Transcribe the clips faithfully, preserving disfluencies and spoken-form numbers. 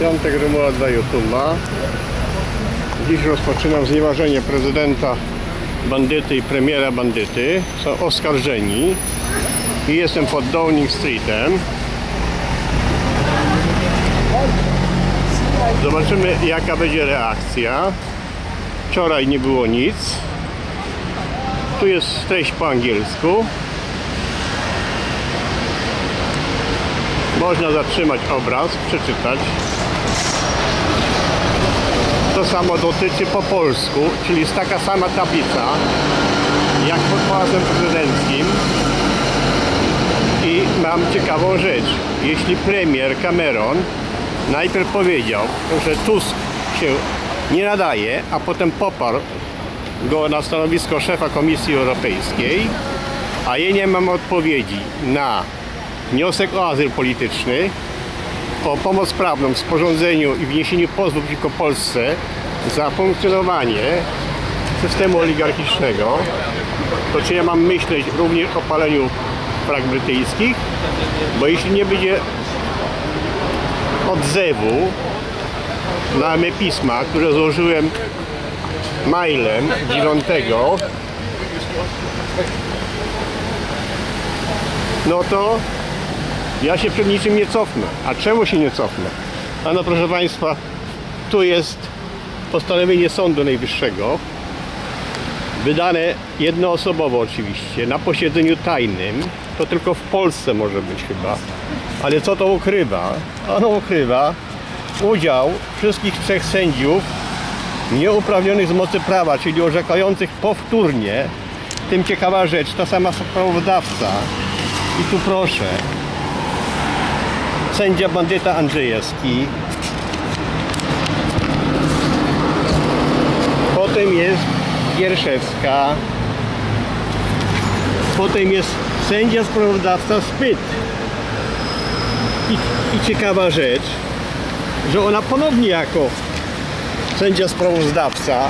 Piątek Romualda Piątka. Dziś rozpoczynam znieważenie prezydenta bandyty i premiera bandyty. Są oskarżeni i jestem pod Downing Streetem. Zobaczymy, jaka będzie reakcja. Wczoraj nie było nic. Tu jest treść po angielsku. Można zatrzymać obraz, przeczytać. To samo dotyczy po polsku, czyli jest taka sama tablica jak pod Pałacem Prezydenckim. I mam ciekawą rzecz. Jeśli premier Cameron najpierw powiedział, że Tusk się nie nadaje, a potem poparł go na stanowisko szefa Komisji Europejskiej, a ja nie mam odpowiedzi na wniosek o azyl polityczny, o pomoc prawną w sporządzeniu i wniesieniu pozwu przeciwko Polsce za funkcjonowanie systemu oligarchicznego, to czy ja mam myśleć również o paleniu flag brytyjskich? Bo jeśli nie będzie odzewu na me pisma, które złożyłem mailem dziewiątego, no to ja się przed niczym nie cofnę. A czemu się nie cofnę? A no proszę Państwa, tu jest postanowienie Sądu Najwyższego, wydane jednoosobowo oczywiście, na posiedzeniu tajnym. To tylko w Polsce może być chyba. Ale co to ukrywa? Ono ukrywa udział wszystkich trzech sędziów nieuprawnionych z mocy prawa, czyli orzekających powtórnie. Tym ciekawa rzecz, ta sama sprawozdawca. I tu proszę, sędzia bandyta Andrzejewski. Potem jest Gierszewska. Potem jest sędzia sprawozdawca Spyt. I, I ciekawa rzecz, że ona ponownie jako sędzia sprawozdawca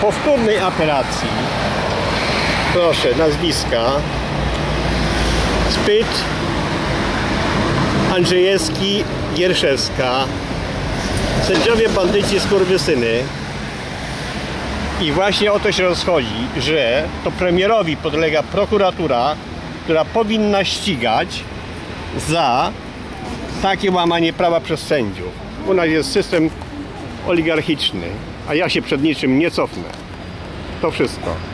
powtórnej apelacji, proszę, nazwiska Spyt, Andrzejewski, Gierszewska, sędziowie bandyci skurwysyny. I właśnie o to się rozchodzi, że to premierowi podlega prokuratura, która powinna ścigać za takie łamanie prawa przez sędziów. U nas jest system oligarchiczny, a ja się przed niczym nie cofnę. To wszystko.